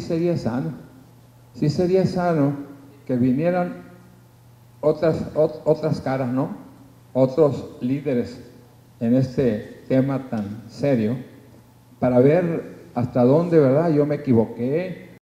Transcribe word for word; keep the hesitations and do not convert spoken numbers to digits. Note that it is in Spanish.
sí sería sano, sí sería sano que vinieran otras, ot, otras caras, ¿no? Otros líderes en este tema tan serio, para ver hasta dónde, ¿verdad? Yo me equivoqué,